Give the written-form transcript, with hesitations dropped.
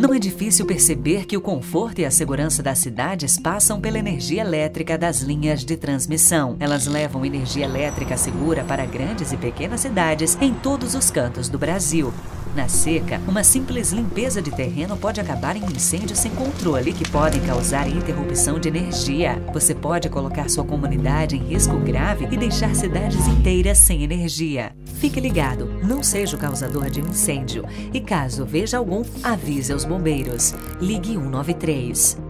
Não é difícil perceber que o conforto e a segurança das cidades passam pela energia elétrica das linhas de transmissão. Elas levam energia elétrica segura para grandes e pequenas cidades em todos os cantos do Brasil. Na seca, uma simples limpeza de terreno pode acabar em incêndios sem controle que podem causar interrupção de energia. Você pode colocar sua comunidade em risco grave e deixar cidades inteiras sem energia. Fique ligado, não seja o causador de um incêndio e caso veja algum, avise aos bombeiros. Ligue 193.